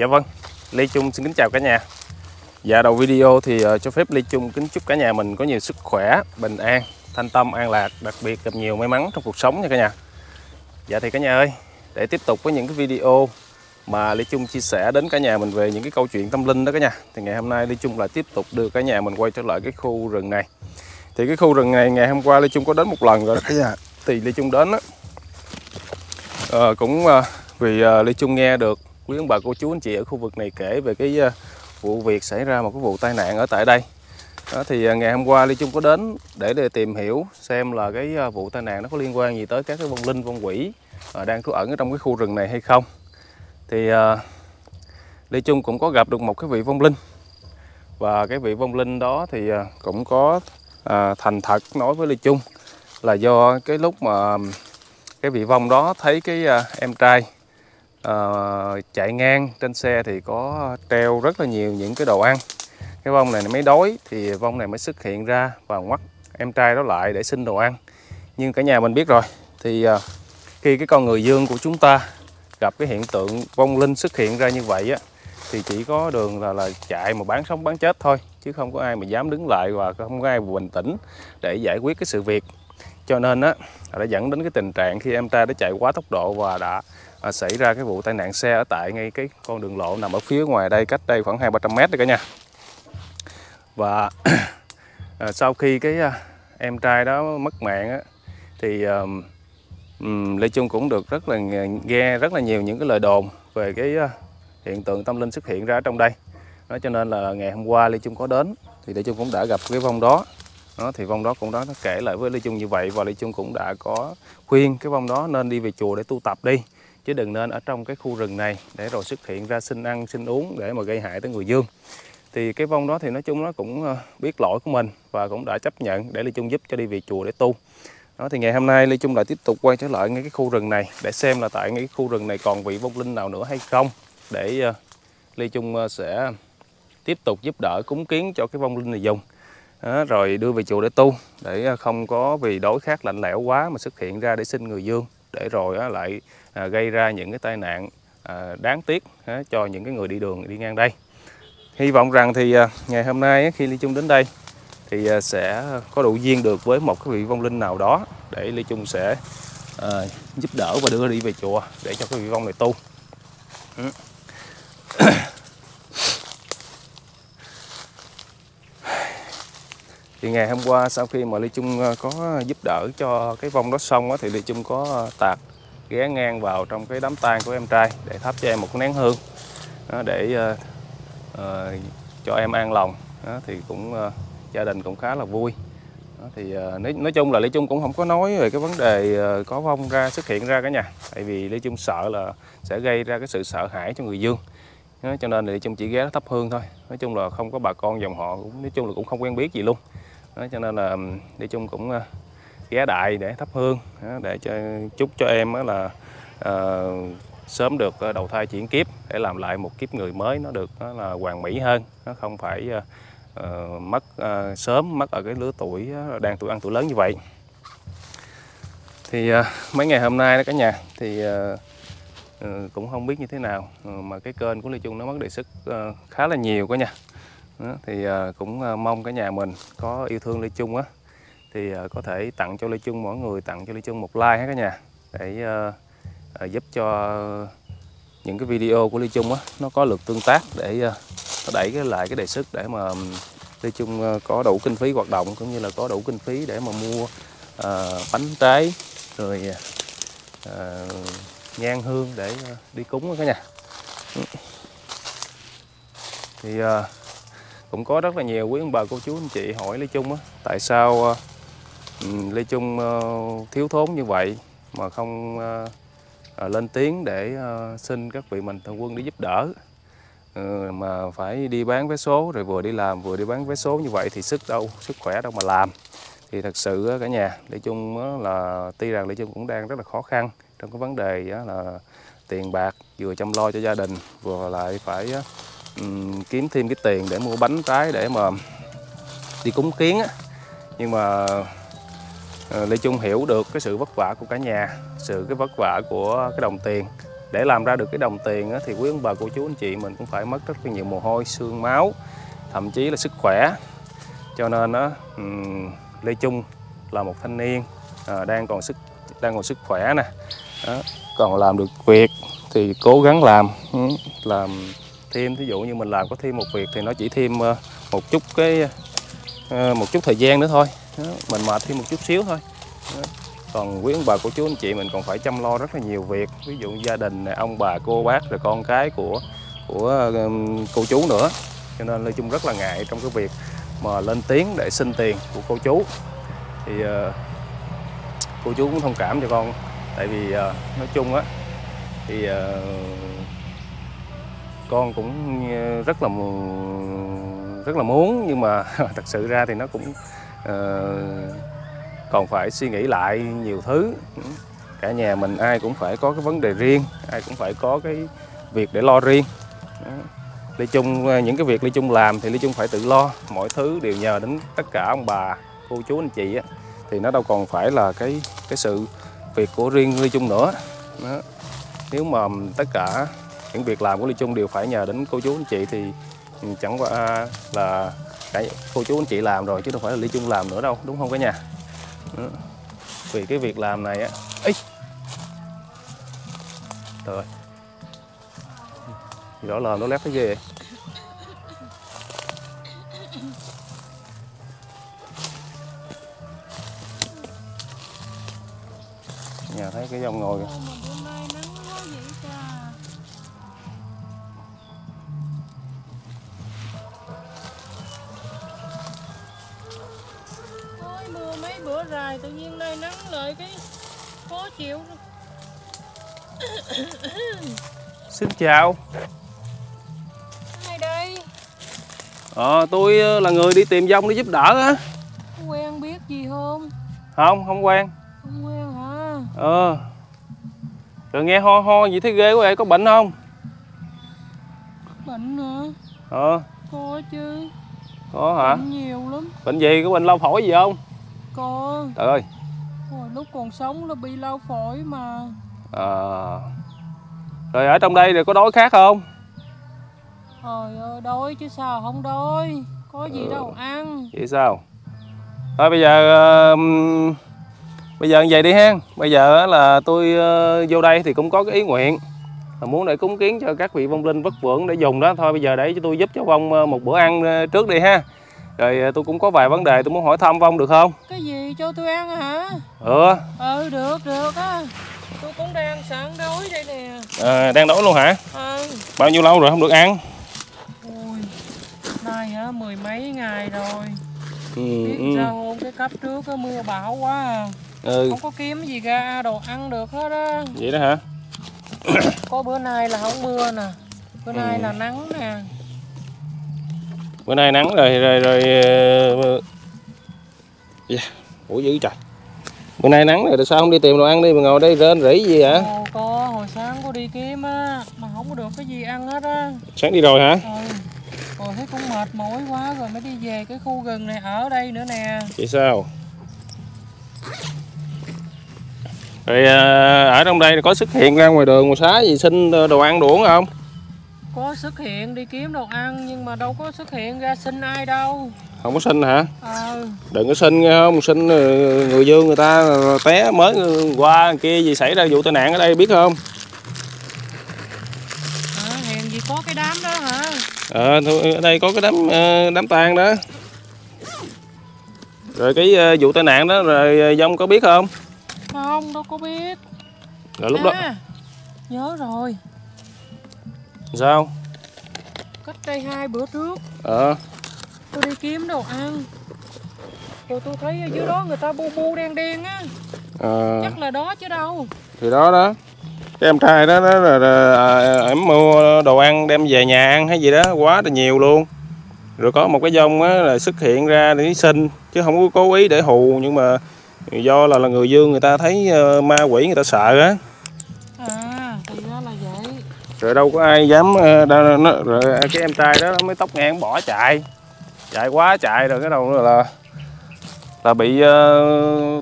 Dạ vâng, Lê Chung xin kính chào cả nhà. Dạ, đầu video thì cho phép Lê Chung kính chúc cả nhà mình có nhiều sức khỏe, bình an, thanh tâm, an lạc, đặc biệt gặp nhiều may mắn trong cuộc sống nha cả nhà. Dạ thì cả nhà ơi, để tiếp tục với những cái video mà Lê Chung chia sẻ đến cả nhà mình về những cái câu chuyện tâm linh đó cả nhà, thì ngày hôm nay Lê Chung lại tiếp tục đưa cả nhà mình quay trở lại cái khu rừng này. Thì cái khu rừng này ngày hôm qua Lê Chung có đến một lần rồi đó cả nhà. Thì Lê Chung đến đó, vì Lê Chung nghe được quý ông bà cô chú anh chị ở khu vực này kể về cái vụ việc xảy ra một cái vụ tai nạn ở tại đây đó. Thì ngày hôm qua Lê Chung có đến để tìm hiểu xem là cái vụ tai nạn nó có liên quan gì tới các cái vong linh vong quỷ đang trú ẩn ở trong cái khu rừng này hay không. Thì Lê Chung cũng có gặp được một cái vị vong linh, và cái vị vong linh đó thì cũng có thành thật nói với Lê Chung là do cái lúc mà cái vị vong đó thấy cái em trai chạy ngang trên xe thì có treo rất là nhiều những cái đồ ăn. Cái vong này mới đói thì vong này mới xuất hiện ra và ngoắt em trai đó lại để xin đồ ăn. Nhưng cả nhà mình biết rồi, thì khi cái con người dương của chúng ta gặp cái hiện tượng vong linh xuất hiện ra như vậy á, thì chỉ có đường là chạy mà bán sống bán chết thôi, chứ không có ai mà dám đứng lại và không có ai bình tĩnh để giải quyết cái sự việc. Cho nên á, đã dẫn đến cái tình trạng khi em trai đã chạy quá tốc độ và đã xảy ra cái vụ tai nạn xe ở tại ngay cái con đường lộ nằm ở phía ngoài đây, cách đây khoảng 200-300 mét đấy cả nhà. Và sau khi cái em trai đó mất mạng á, thì Lê Chung cũng được rất là nghe rất là nhiều những cái lời đồn về cái hiện tượng tâm linh xuất hiện ra ở trong đây đó. Cho nên là ngày hôm qua Lê Chung có đến thì Lê Chung cũng đã gặp cái vong đó. Đó, thì vong đó cũng đó nó kể lại với Lê Chung như vậy, và Lê Chung cũng đã có khuyên cái vong đó nên đi về chùa để tu tập đi, chứ đừng nên ở trong cái khu rừng này để rồi xuất hiện ra xin ăn xin uống để mà gây hại tới người dương. Thì cái vong đó thì nói chung nó cũng biết lỗi của mình và cũng đã chấp nhận để Lê Chung giúp cho đi về chùa để tu. Đó, thì ngày hôm nay Lê Chung lại tiếp tục quay trở lại ngay cái khu rừng này để xem là tại ngay cái khu rừng này còn vị vong linh nào nữa hay không, để Lê Chung sẽ tiếp tục giúp đỡ cúng kiến cho cái vong linh này dùng. Đó, rồi đưa về chùa để tu, để không có vì đối khác lạnh lẽo quá mà xuất hiện ra để xin người dương, để rồi lại gây ra những cái tai nạn đáng tiếc cho những cái người đi đường đi ngang đây. Hy vọng rằng thì ngày hôm nay khi Lê Chung đến đây thì sẽ có đủ duyên được với một cái vị vong linh nào đó để Lê Chung sẽ giúp đỡ và đưa đi về chùa để cho cái vị vong này tu. Thì ngày hôm qua sau khi mà Lê Chung có giúp đỡ cho cái vong đó xong đó, thì Lê Chung có tạt ghé ngang vào trong cái đám tang của em trai để thắp cho em một nén hương đó, để cho em an lòng đó. Thì cũng gia đình cũng khá là vui đó. Thì nói chung là Lê Chung cũng không có nói về cái vấn đề có vong ra xuất hiện ra cả nhà, tại vì Lê Chung sợ là sẽ gây ra cái sự sợ hãi cho người dương đó, cho nên Lê Chung chỉ ghé thắp hương thôi. Nói chung là không có bà con dòng họ, cũng nói chung là cũng không quen biết gì luôn đó, cho nên là Lê Chung cũng ghé đại để thắp hương đó, để chúc cho em đó là sớm được đầu thai chuyển kiếp để làm lại một kiếp người mới nó được đó là hoàn mỹ hơn, nó không phải mất ở cái lứa tuổi đang tuổi lớn như vậy. Thì mấy ngày hôm nay đó cả nhà thì cũng không biết như thế nào mà cái kênh của Lê Chung nó mất đề sức khá là nhiều cả nhà. Thì cũng mong cả nhà mình có yêu thương Lê Chung á, thì có thể tặng cho Lê Chung, mỗi người tặng cho Lê Chung một like hết cả nhà, để giúp cho những cái video của Lê Chung á nó có lượt tương tác, để nó đẩy lại cái đề xuất để mà Lê Chung có đủ kinh phí hoạt động, cũng như là có đủ kinh phí để mà mua bánh trái rồi nhang hương để đi cúng cả nhà. Thì cũng có rất là nhiều quý ông bà cô chú anh chị hỏi Lê Chung á, tại sao Lê Chung thiếu thốn như vậy mà không lên tiếng để xin các vị mạnh thường quân để giúp đỡ, mà phải đi bán vé số rồi vừa đi làm vừa đi bán vé số như vậy thì sức khỏe đâu mà làm. Thì thật sự cả nhà, Lê Chung là tuy rằng Lê Chung cũng đang rất là khó khăn trong cái vấn đề là tiền bạc, vừa chăm lo cho gia đình vừa lại phải kiếm thêm cái tiền để mua bánh trái để mà đi cúng kiến á. Nhưng mà Lê Chung hiểu được cái sự vất vả của cả nhà, sự vất vả của cái đồng tiền Để làm ra được cái đồng tiền thì quý ông bà cô chú anh chị mình cũng phải mất rất là nhiều mồ hôi, xương máu, thậm chí là sức khỏe. Cho nên Lê Chung là một thanh niên đang còn sức khỏe nè, còn làm được việc thì cố gắng làm thêm. Thí dụ như mình làm có thêm một việc thì nó chỉ thêm một chút thời gian nữa thôi, mình mệt thêm một chút xíu thôi. Còn quý ông bà của chú anh chị mình còn phải chăm lo rất là nhiều việc, ví dụ gia đình này, ông bà cô bác rồi con cái của cô chú nữa. Cho nên Lê Chung rất là ngại trong cái việc mà lên tiếng để xin tiền của cô chú. Thì cô chú cũng thông cảm cho con, tại vì nói chung á thì con cũng rất là muốn, nhưng mà thật sự ra thì nó cũng còn phải suy nghĩ lại nhiều thứ. Cả nhà mình ai cũng phải có cái vấn đề riêng, ai cũng phải có cái việc để lo riêng. Lê Chung, những cái việc Lê Chung làm thì Lê Chung phải tự lo, mọi thứ đều nhờ đến tất cả ông bà, cô chú, anh chị á, thì nó đâu còn phải là cái sự việc của riêng Lê Chung nữa. Đó. Nếu mà tất cả những việc làm của Lê Chung đều phải nhờ đến cô chú, anh chị thì chẳng qua là cô chú, anh chị làm rồi chứ đâu phải là Lê Chung làm nữa đâu, đúng không cả nhà? Đó. Vì cái việc làm này á, ấy, trời ơi, rõ là nó lép cái ghê vậy. Nhà thấy cái dòng ngồi kìa. Ôi, mưa mấy bữa dài tự nhiên đây nắng lại cái khó chịu. Xin chào. Tôi là người đi tìm dông để giúp đỡ á. Quen biết gì không? Không quen. Không quen hả? Rồi nghe ho ho gì thấy ghê quá vậy, có bệnh không? Bệnh hả? Có chứ. Có hả? Bệnh nhiều lắm. Bệnh gì? Có bệnh lao phổi gì không? Có. Trời ơi. Hồi lúc còn sống nó bị lao phổi mà. Rồi ở trong đây rồi có đói khát không? Trời ơi, đói chứ sao không đói. Có gì đâu ăn. Vậy sao? Thôi bây giờ vậy đi ha. Bây giờ là tôi vô đây thì cũng có cái ý nguyện là muốn để cúng kiến cho các vị vong linh vất vưởng để dùng đó. Thôi bây giờ để cho tôi giúp cho vong một bữa ăn trước đi ha. Rồi tôi cũng có vài vấn đề tôi muốn hỏi thăm vong được không? Cái gì cho tôi ăn hả? Được á. Tôi cũng đang sẵn đói đây nè. Đang đói luôn hả? Bao nhiêu lâu rồi không được ăn? Nay á, mười mấy ngày rồi. Biết sao hôm cái cấp trước á, mưa bão quá à. Không có kiếm gì ra đồ ăn được hết á. Vậy đó hả? Có bữa nay là không mưa nè. Bữa nay là nắng nè. Bữa nay nắng rồi. Ủa dữ trời. Bữa nay nắng rồi sao không đi tìm đồ ăn đi mà ngồi đây rên rỉ gì hả? Có, hồi sáng có đi kiếm á, mà không có được cái gì ăn hết á. Sáng đi rồi hả? Rồi thấy cũng mệt mỏi quá rồi mới đi về cái khu rừng này ở đây nữa nè. Vậy sao? Rồi ở trong đây có xuất hiện ra ngoài đường ngoài xá gì xin đồ ăn đồ uống không? Có xuất hiện đi kiếm đồ ăn nhưng mà đâu có xuất hiện ra xin ai đâu. Không có xin hả? Đừng có xin nghe không, xin người dương người ta té mới qua kia gì xảy ra vụ tai nạn ở đây biết không? Hèn gì có cái đám đó hả? Ở đây có cái đám tang đó. Rồi cái vụ tai nạn đó rồi dông có biết không? Không, đâu có biết. Rồi lúc đó nhớ rồi. Sao? Cách đây 2 bữa trước. Tôi đi kiếm đồ ăn. Rồi tôi thấy ở dưới đó người ta bu bu đen đen á. Chắc là đó chứ đâu. Thì đó. Cái em trai đó là em mua đồ ăn đem về nhà ăn hay gì đó, quá là nhiều luôn. Rồi có một cái dông á là xuất hiện ra để xin chứ không có cố ý để hù, nhưng mà do là người dương người ta thấy ma quỷ người ta sợ á. Thì đó là vậy. Rồi đâu có ai dám rồi cái em trai đó mới tóc ngang bỏ chạy rồi cái đầu là bị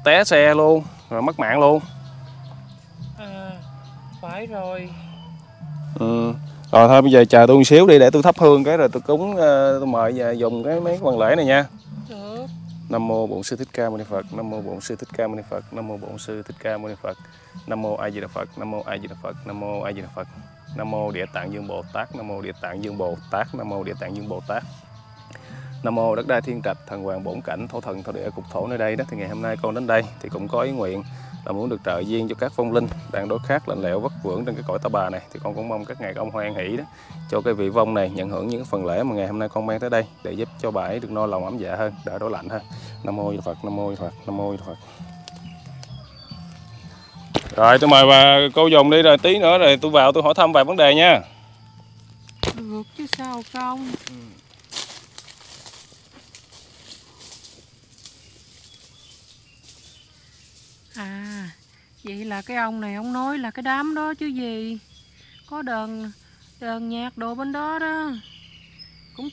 té xe luôn, rồi mất mạng luôn. Phải rồi, Rồi thôi bây giờ chờ tôi một xíu đi để tôi thắp hương cái rồi tôi cúng, tôi mời và dùng cái mấy quan lễ này nha. Ừ. Nam mô Bổn Sư Thích Ca Mâu Ni Phật, Nam mô Bổn Sư Thích Ca Mâu Ni Phật, Nam mô Bổn Sư Thích Ca Mâu Ni Phật, Nam mô A Di Đà Phật, Nam mô A Di Đà Phật, Nam mô A Di Đà Phật, Nam mô Địa Tạng Dương Bồ Tát, Nam mô Địa Tạng Dương Bồ Tát, Nam mô Địa Tạng Dương Bồ Tát. Nam mô Đất Đai Thiên Trạch, Thần Hoàng Bổn Cảnh, Thổ Thần Thổ Địa Cục Thổ nơi đây đó. Thì ngày hôm nay con đến đây thì cũng có ý nguyện là muốn được trợ duyên cho các phong linh đang đối khát lạnh lẽo vất vưởng trên cái cõi ta bà này, thì con cũng mong các ngài ông hoan hỷ đó cho cái vị vong này nhận hưởng những phần lễ mà ngày hôm nay con mang tới đây để giúp cho bà ấy được no lòng ấm dạ hơn, đỡ đổ lạnh hơn. Nam mô Phật, Nam mô Phật, Nam mô Phật. Rồi tôi mời bà cô dùng đi, rồi tí nữa rồi tôi vào tôi hỏi thăm vài vấn đề nha. Được chứ sao không. À, vậy là cái ông này ông nói là cái đám đó chứ gì. Có đờn nhạc đồ bên đó đó.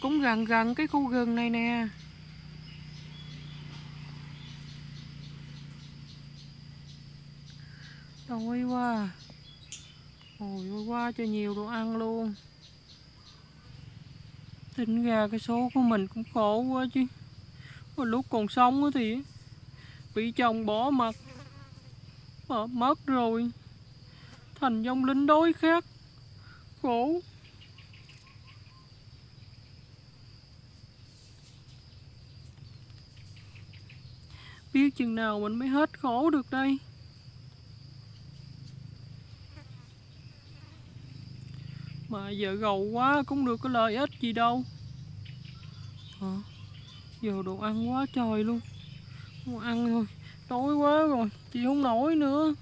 Cũng gần cái khu rừng này nè. Đói quá. Ôi ôi quá cho nhiều đồ ăn luôn. Tính ra cái số của mình cũng khổ quá chứ. Lúc còn sống thì bị chồng bỏ mặt mà mất rồi, thành vong linh đói khát khổ. Biết chừng nào mình mới hết khổ được đây. Mà giờ giàu quá cũng được có lợi ích gì đâu. Giờ đồ ăn quá trời luôn. Không ăn thôi, đói quá rồi, chị không nổi nữa.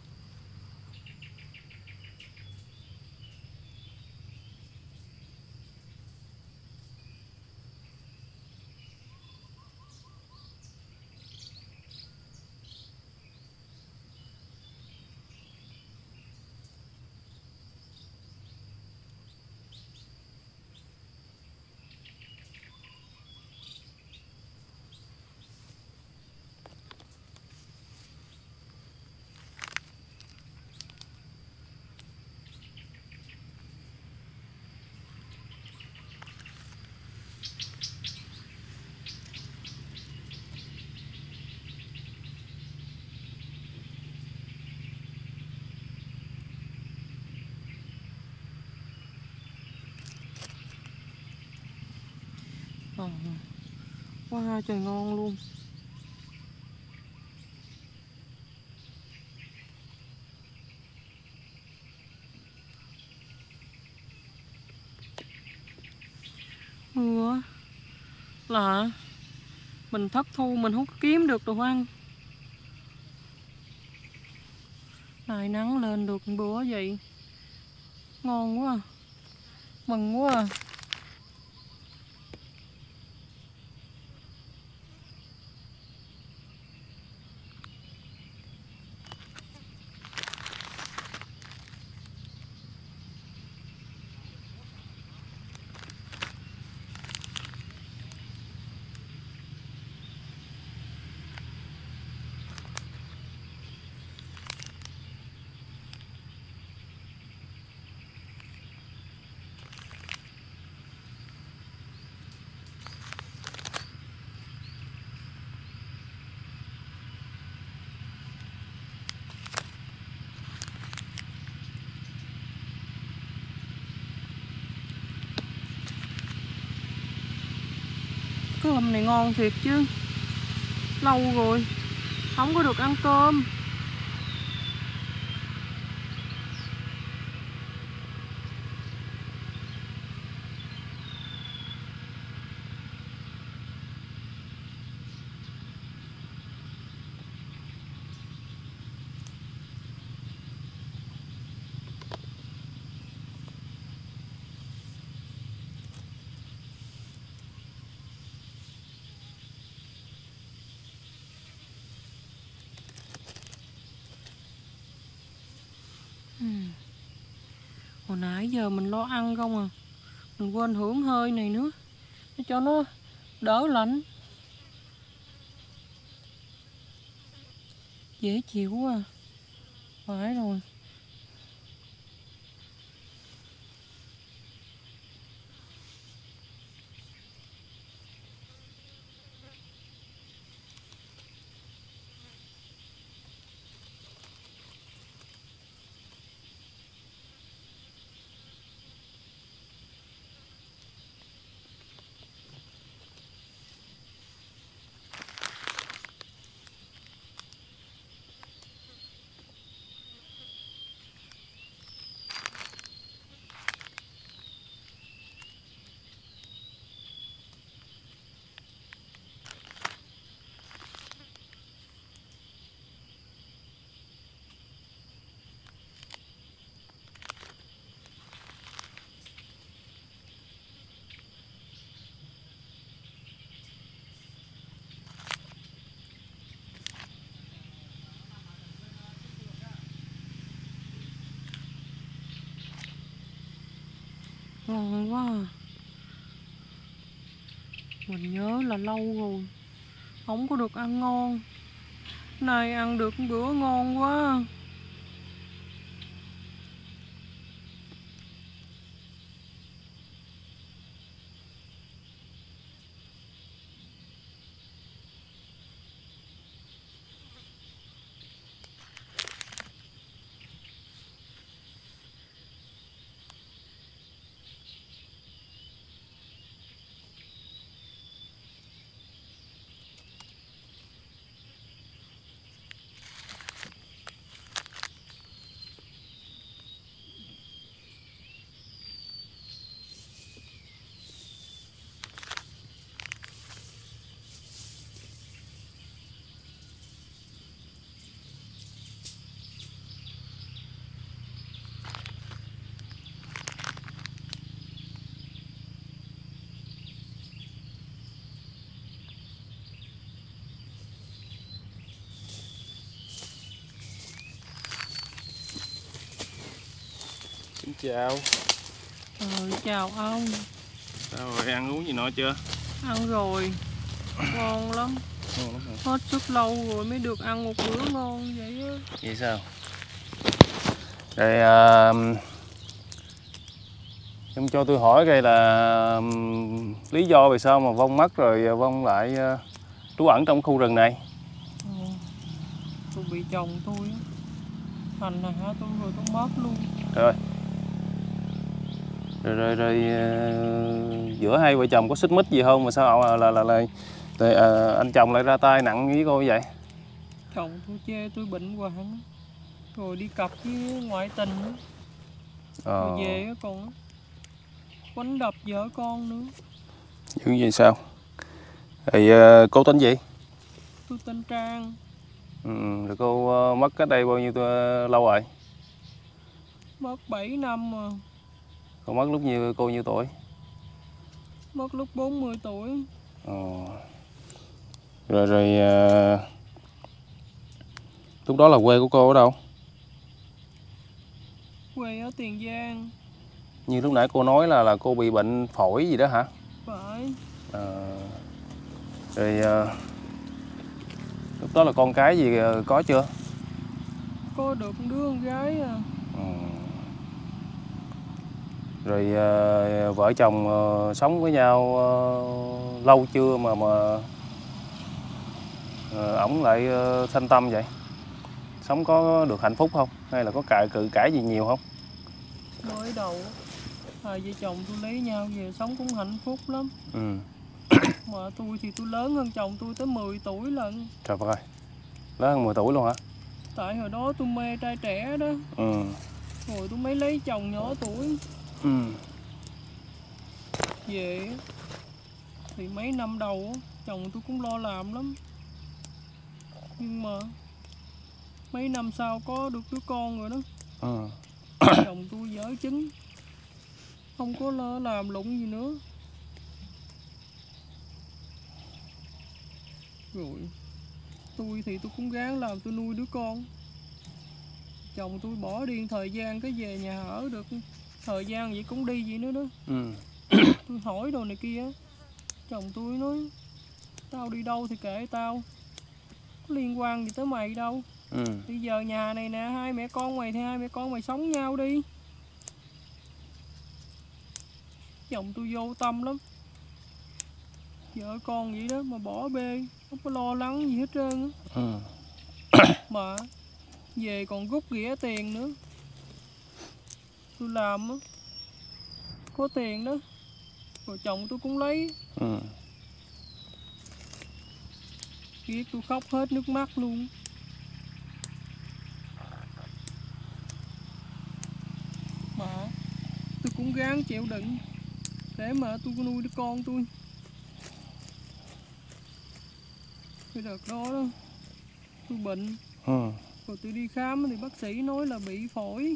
Quá trời ngon luôn. Mưa là mình thất thu, mình không kiếm được đồ ăn. Lại nắng lên được bữa vậy. Ngon quá. Mừng quá. Cơm này ngon thiệt chứ. Lâu rồi không có được ăn cơm. Hồi nãy giờ mình lo ăn không à, mình quên hưởng hơi này nữa để cho nó đỡ lạnh. Dễ chịu quá à. Phải rồi. Ngon quá à. Mình nhớ là lâu rồi không có được ăn ngon. Nay ăn được bữa ngon quá. Chào. Chào ông. Sao rồi, ăn uống gì nọ chưa? Ăn rồi. Ngon lắm. Ngon lắm hả? Hết sức lâu rồi mới được ăn một bữa ngon vậy á. Vậy sao? Rồi em cho tôi hỏi cái là lý do vì sao mà Vong mất rồi Vong lại trú ẩn trong khu rừng này? Tôi bị chồng tôi á. Thành này hả, tôi rồi tôi mất luôn. Rồi. Giữa hai vợ chồng có xích mích gì không mà sao anh chồng lại ra tay nặng với cô vậy? Chồng tôi chê tôi bệnh hoạn rồi đi cặp với ngoại tình rồi về còn quánh đập vợ con nữa. Những gì sao? Thì cô tên gì? Tôi tên Trang. Rồi cô mất cách đây bao nhiêu lâu rồi? Mất 7 năm rồi. Cô mất lúc như cô nhiêu tuổi? Mất lúc 40 tuổi. Lúc đó là quê của cô ở đâu? Quê ở Tiền Giang. Như lúc nãy cô nói là cô bị bệnh phổi gì đó hả? Phải. Lúc đó là con cái gì có chưa? Có được đứa con gái à. Rồi vợ chồng sống với nhau lâu chưa mà ổng lại thanh tâm vậy? Sống có được hạnh phúc không? Hay là có cự cãi gì nhiều không? Mới đầu vợ chồng tôi lấy nhau về sống cũng hạnh phúc lắm. Mà tôi thì tôi lớn hơn chồng tôi tới 10 tuổi lận. Trời ơi, lớn hơn 10 tuổi luôn hả? Tại hồi đó tôi mê trai trẻ đó. Rồi tôi mới lấy chồng nhỏ tuổi. Về thì mấy năm đầu chồng tôi cũng lo làm lắm. Nhưng mà mấy năm sau có được đứa con rồi đó. Chồng tôi dở chứng, không có lo làm lụng gì nữa. Rồi tôi thì tôi cũng gắng làm, tôi nuôi đứa con. Chồng tôi bỏ điên thời gian cái về nhà ở được thời gian vậy cũng đi vậy nữa đó. Tôi hỏi đồ này kia, chồng tôi nói tao đi đâu thì kệ tao, có liên quan gì tới mày đâu. Bây giờ nhà này nè, hai mẹ con mày thì hai mẹ con mày sống nhau đi. Chồng tôi vô tâm lắm, vợ con vậy đó mà bỏ bê, không có lo lắng gì hết trơn á. Mà về còn rút ghẻ tiền nữa. Tôi làm á, có tiền đó, rồi chồng tôi cũng lấy. Biết tôi khóc hết nước mắt luôn. Mà tôi cũng gắng chịu đựng để mà tôi nuôi đứa con tôi. Cái đợt đó đó tôi bệnh. Rồi tôi đi khám thì bác sĩ nói là bị phổi.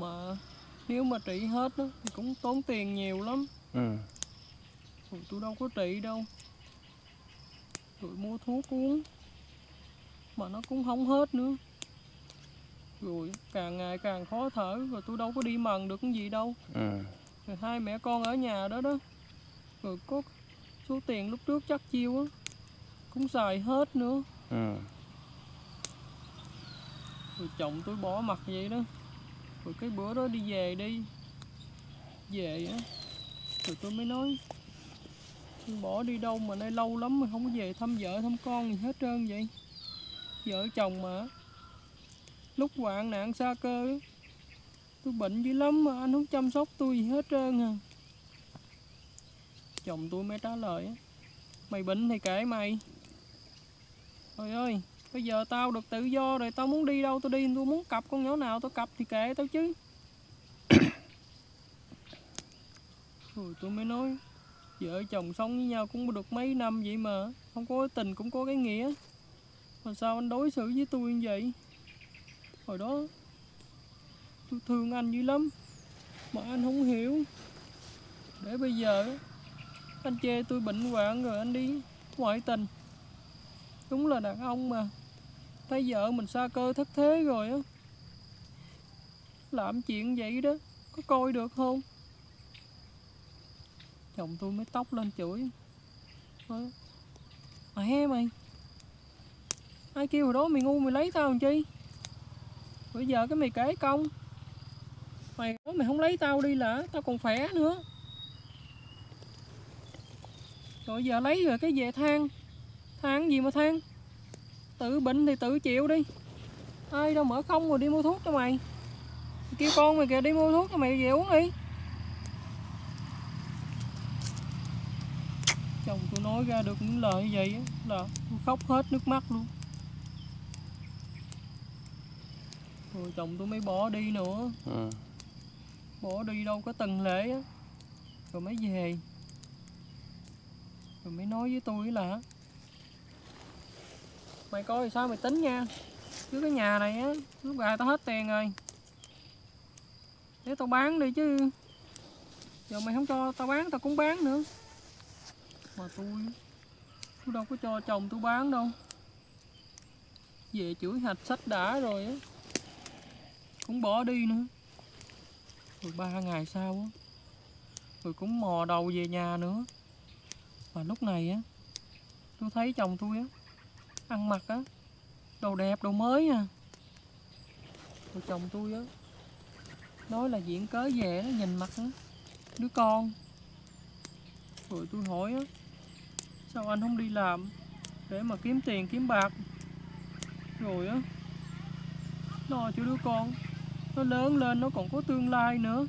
Mà nếu mà trị hết đó, thì cũng tốn tiền nhiều lắm. Rồi tôi đâu có trị đâu. Rồi mua thuốc uống mà nó cũng không hết nữa. Rồi càng ngày càng khó thở, rồi tôi đâu có đi mần được cái gì đâu. Rồi hai mẹ con ở nhà đó đó. Rồi có số tiền lúc trước chắc chiêu á cũng xài hết nữa. Rồi chồng tôi bỏ mặt vậy đó. Rồi cái bữa đó đi về á, rồi tôi mới nói tôi bỏ đi đâu mà nay lâu lắm mà không có về thăm vợ thăm con gì hết trơn vậy. Vợ chồng mà lúc hoạn nạn xa cơ đó, tôi bệnh dữ lắm mà anh không chăm sóc tôi gì hết trơn à. Chồng tôi mới trả lời á, mày bệnh thì kệ mày. Trời ơi, bây giờ tao được tự do rồi, tao muốn đi đâu tao đi, tao muốn cặp con nhỏ nào tao cặp thì kệ tao chứ. Rồi tôi mới nói, vợ chồng sống với nhau cũng được mấy năm vậy mà, không có tình cũng có cái nghĩa. Mà sao anh đối xử với tôi như vậy? Hồi đó tôi thương anh dữ lắm mà anh không hiểu. Để bây giờ anh chê tôi bệnh hoạn rồi anh đi ngoại tình. Đúng là đàn ông mà thấy vợ mình xa cơ thất thế rồi á, làm chuyện vậy đó có coi được không? Chồng tôi mới tóc lên chửi, mày ai kêu hồi đó mày ngu mày lấy tao làm chi? Bây giờ cái mày kể công, mày nói mày không lấy tao đi là tao còn khỏe nữa, rồi giờ lấy rồi cái về than. Than gì mà than, tự bệnh thì tự chịu đi, ai đâu mở không rồi đi mua thuốc cho mày. Mày kêu con mày kìa đi mua thuốc cho mày về uống đi. Chồng tôi nói ra được những lời như vậy là tôi khóc hết nước mắt luôn. Rồi chồng tôi mới bỏ đi nữa. Bỏ đi đâu có từng lễ á. Rồi mới về, rồi mới nói với tôi là mày coi sao mày tính nha, chứ cái nhà này á lúc gài tao hết tiền rồi, để tao bán đi chứ giờ mày không cho tao bán tao cũng bán nữa. Mà tôi đâu có cho chồng tôi bán đâu. Về chửi hạch sách đã rồi á, cũng bỏ đi nữa. Rồi 3 ngày sau á, rồi cũng mò đầu về nhà nữa. Mà lúc này á, tôi thấy chồng tôi á ăn mặc á đồ đẹp đồ mới à. Rồi chồng tôi á nói là viện cớ về đó, nhìn mặt á đứa con. Rồi tôi hỏi á, sao anh không đi làm để mà kiếm tiền kiếm bạc rồi á lo cho đứa con nó lớn lên nó còn có tương lai nữa,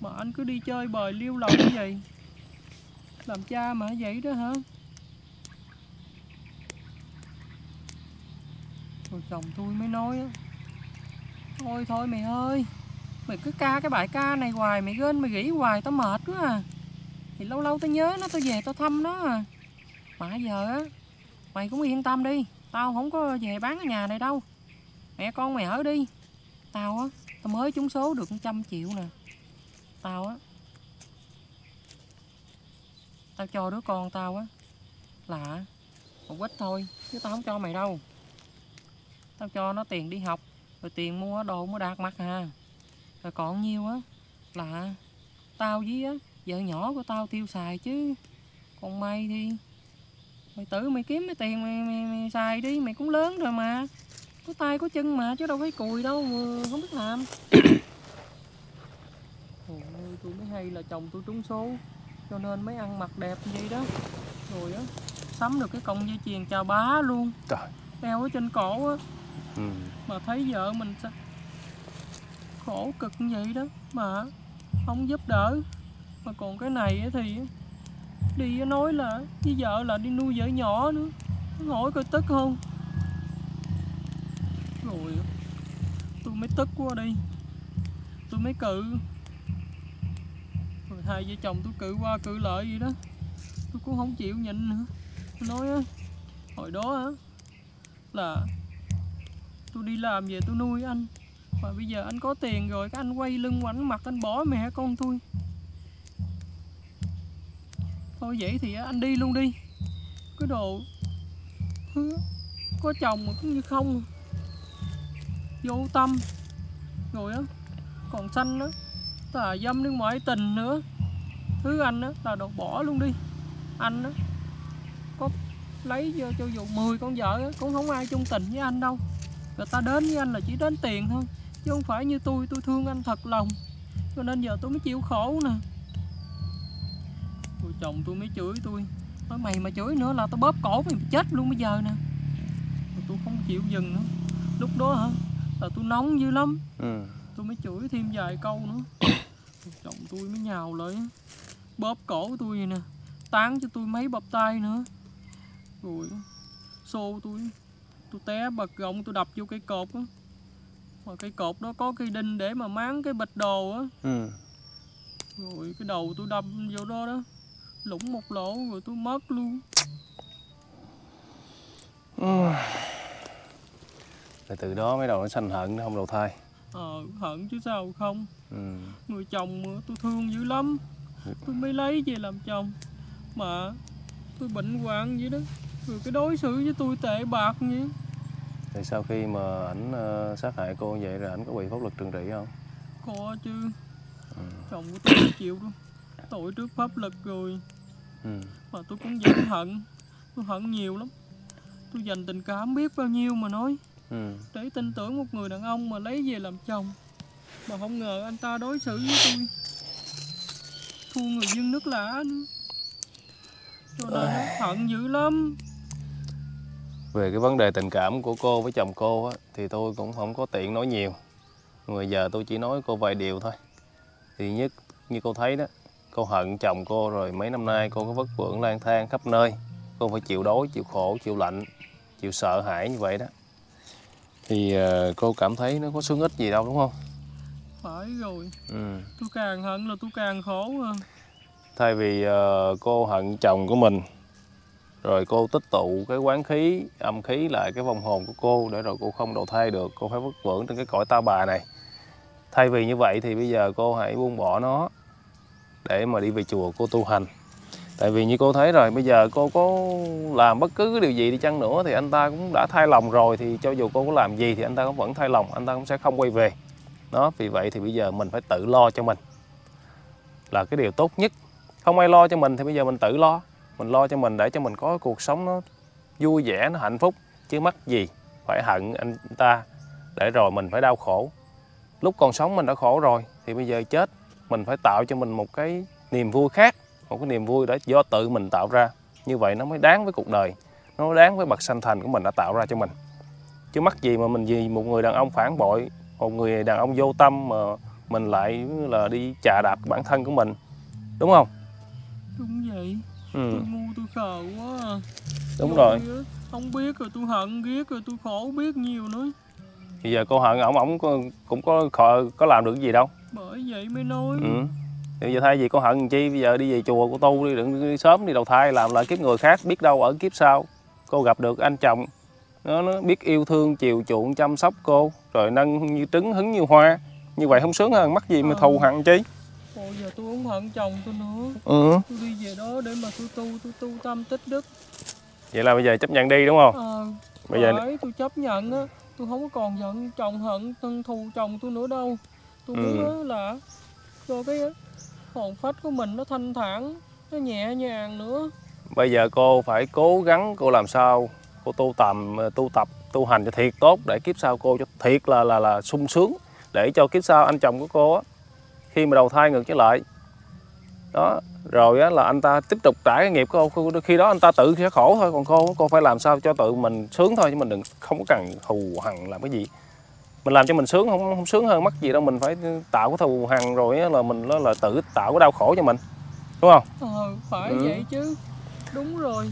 mà anh cứ đi chơi bời liêu lỏng như vậy. Làm cha mà vậy đó hả? Rồi chồng tôi mới nói á, thôi thôi mày ơi, mày cứ ca cái bài ca này hoài, mày ghen mày nghĩ hoài tao mệt quá à. Thì lâu lâu tao nhớ nó, tao về tao thăm nó à. Mà giờ á mày cũng yên tâm đi, tao không có về bán cái nhà này đâu, mẹ con mày ở đi. Tao á, tao mới trúng số được 100 triệu nè. Tao á, tao cho đứa con tao á là một ít thôi, chứ tao không cho mày đâu. Tao cho nó tiền đi học, rồi tiền mua đồ mua đạc mặc à. Rồi còn nhiêu á là tao với á vợ nhỏ của tao tiêu xài chứ. Còn mày thì mày tự mày kiếm cái tiền mày xài đi, mày cũng lớn rồi mà, có tay có chân mà, chứ đâu phải cùi đâu không biết làm. Ôi ơi, tôi mới hay là chồng tôi trúng số, cho nên mới ăn mặc đẹp như vậy đó. Rồi á sắm được cái còng dây chuyền chà bá luôn, đeo ở trên cổ á. Mà thấy vợ mình khổ cực như vậy đó mà không giúp đỡ. Mà còn cái này thì đi nói là với vợ là đi nuôi vợ nhỏ nữa, hỏi coi tức không. Rồi tôi mới tức quá đi, tôi mới cự. Rồi hai vợ chồng tôi cự qua cự lại gì đó, tôi cũng không chịu nhịn nữa. Tôi nói á, hồi đó á là tôi đi làm về tôi nuôi anh, mà bây giờ anh có tiền rồi cái anh quay lưng ngoảnh mặt anh bỏ mẹ con tôi. Thôi vậy thì anh đi luôn đi, cái đồ có chồng mà cũng như không. vô tâm rồi đó, còn xanh nữa là dâm nước ngoài tình nữa, thứ anh đó là đột bỏ luôn đi. Anh đó có lấy vô cho dù 10 con vợ đó, cũng không ai chung tình với anh đâu. Người ta đến với anh là chỉ đến tiền thôi, chứ không phải như tôi thương anh thật lòng, cho nên giờ tôi mới chịu khổ nè. Rồi chồng tôi mới chửi tôi, nói mày mà chửi nữa là tao bóp cổ mày chết luôn bây giờ nè. Rồi tôi không chịu dừng nữa, lúc đó hả là tôi nóng dữ lắm, tôi mới chửi thêm vài câu nữa. Rồi chồng tôi mới nhào lại, bóp cổ tôi vậy nè, tán cho tôi mấy bập tay nữa, rồi xô tôi té bật gọng, tôi đập vô cây cột á, mà cây cột đó có cây đinh để mà máng cái bịch đồ á. Rồi cái đầu tôi đâm vô đó đó, lủng một lỗ rồi tôi mất luôn. Rồi từ đó mới đầu nó sanh hận, nó không đầu thai. Hận chứ sao không. Người chồng tôi thương dữ lắm, tôi mới lấy về làm chồng, mà tôi bệnh hoạn vậy đó, rồi cái đối xử với tôi tệ bạc vậy. Thì sau khi mà ảnh sát hại cô vậy rồi ảnh có bị pháp luật trừng trị không? Có chứ. Chồng của tôi không chịu luôn, tội trước pháp luật rồi. Mà tôi cũng vẫn hận, tôi hận nhiều lắm. Tôi dành tình cảm biết bao nhiêu mà nói. Để tin tưởng một người đàn ông mà lấy về làm chồng, mà không ngờ anh ta đối xử với tôi thua người dân nước lã nữa, cho nên hận dữ lắm. Về cái vấn đề tình cảm của cô với chồng cô á, thì tôi cũng không có tiện nói nhiều. Mà giờ tôi chỉ nói cô vài điều thôi. Thì nhất như cô thấy đó, cô hận chồng cô rồi mấy năm nay cô có vất vưởng lang thang khắp nơi. Cô phải chịu đói, chịu khổ, chịu lạnh, chịu sợ hãi như vậy đó. Thì cô cảm thấy nó có sướng ích gì đâu đúng không? Phải rồi. Tôi càng hận là tôi càng khổ hơn. Thay vì cô hận chồng của mình, rồi cô tích tụ cái quán khí, âm khí lại cái vòng hồn của cô, để rồi cô không đầu thai được, cô phải vất vưởng trên cái cõi ta bà này. Thay vì như vậy thì bây giờ cô hãy buông bỏ nó, để mà đi về chùa cô tu hành. Tại vì như cô thấy rồi, bây giờ cô có làm bất cứ điều gì đi chăng nữa thì anh ta cũng đã thay lòng rồi. Thì cho dù cô có làm gì thì anh ta cũng vẫn thay lòng, anh ta cũng sẽ không quay về. Đó, vì vậy thì bây giờ mình phải tự lo cho mình, là cái điều tốt nhất. Không ai lo cho mình thì bây giờ mình tự lo. Mình lo cho mình để cho mình có cuộc sống nó vui vẻ, nó hạnh phúc. Chứ mắc gì phải hận anh ta, để rồi mình phải đau khổ. Lúc còn sống mình đã khổ rồi, thì bây giờ chết mình phải tạo cho mình một cái niềm vui khác, một cái niềm vui đó do tự mình tạo ra. Như vậy nó mới đáng với cuộc đời, nó mới đáng với bậc sanh thành của mình đã tạo ra cho mình. Chứ mắc gì mà mình vì một người đàn ông phản bội, một người đàn ông vô tâm mà mình lại là đi chà đạp bản thân của mình, đúng không? Đúng vậy. Tôi ngu, tôi khờ quá à. Đúng rồi. Không biết rồi tôi hận, ghét rồi tôi khổ biết nhiều nữa. Bây giờ cô hận ổng cũng có làm được gì đâu. Bởi vậy mới nói. Bây giờ thay vì cô hận chi, bây giờ đi về chùa cô tu đi, đừng đi sớm đi đầu thai làm lại kiếp người khác, biết đâu ở kiếp sau cô gặp được anh chồng nó biết yêu thương, chiều chuộng, chăm sóc cô, rồi nâng như trứng hứng như hoa. Như vậy không sướng hơn, mắc gì mà thù hận chi. Ôi giờ tôi không hận chồng tôi nữa. Tôi đi về đó để mà tôi tu tâm tích đức. Vậy là bây giờ chấp nhận đi đúng không? Bây giờ tôi chấp nhận á, tôi không có còn giận chồng, hận thân thù chồng tôi nữa đâu. Tôi muốn là cho cái hồn phách của mình nó thanh thản, nó nhẹ nhàng nữa. Bây giờ cô phải cố gắng, cô làm sao cô tu hành cho thiệt tốt, để kiếp sau cô cho thiệt là sung sướng, để cho kiếp sau anh chồng của cô á, khi mà đầu thai ngược trở lại đó rồi á, là anh ta tiếp tục trả cái nghiệp của cô. Khi đó anh ta tự sẽ khổ thôi, còn cô phải làm sao cho tự mình sướng thôi, chứ mình đừng không có cần thù hằn làm cái gì. Mình làm cho mình sướng, không sướng hơn mắc gì đâu, mình phải tạo cái thù hằn rồi á, là mình là tự tạo cái đau khổ cho mình, đúng không? Phải vậy chứ. Đúng rồi.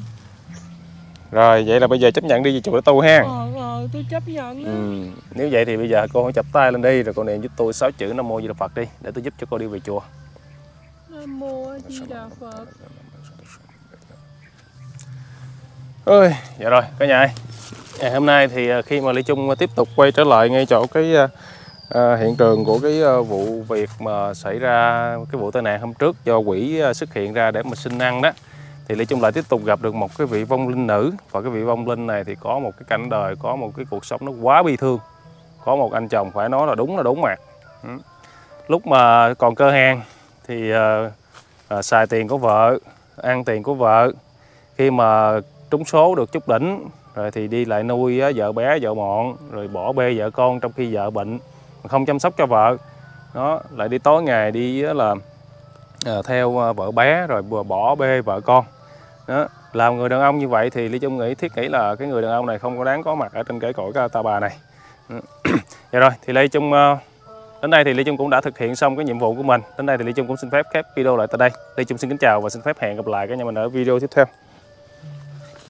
Rồi vậy là bây giờ chấp nhận đi về chùa để tu ha. Tôi chấp nhận đó. Nếu vậy thì bây giờ cô chập tay lên đi, rồi cô niệm giúp tôi 6 chữ Nam Mô Di Đà Phật đi, để tôi giúp cho cô đi về chùa. Nam Mô Di Đà Phật. Ôi dạ rồi cả nhà ơi, ngày hôm nay thì khi mà Lê Chung tiếp tục quay trở lại ngay chỗ cái hiện trường của cái vụ việc mà xảy ra cái vụ tai nạn hôm trước do quỷ xuất hiện ra để mà xin ăn đó, thì Lê Chung lại tiếp tục gặp được một cái vị vong linh nữ. Và cái vị vong linh này thì có một cái cảnh đời, có một cái cuộc sống nó quá bi thương. có một anh chồng phải nói là đúng mặt. Lúc mà còn cơ hàng thì xài tiền của vợ, ăn tiền của vợ. Khi mà trúng số được chút đỉnh rồi thì đi lại nuôi vợ bé, vợ mọn, rồi bỏ bê vợ con trong khi vợ bệnh, không chăm sóc cho vợ. Nó lại đi tối ngày đi là theo vợ bé rồi bỏ bê vợ con. Đó, làm người đàn ông như vậy thì Lý Chung thiết nghĩ là cái người đàn ông này không có đáng có mặt ở trên cái cõi ta bà này. Vậy rồi thì Lý Chung đến đây thì Lý Chung cũng đã thực hiện xong cái nhiệm vụ của mình. Đến đây thì Lý Chung cũng xin phép khép video lại tại đây. Lý Chung xin kính chào và xin phép hẹn gặp lại các nhà mình ở video tiếp theo.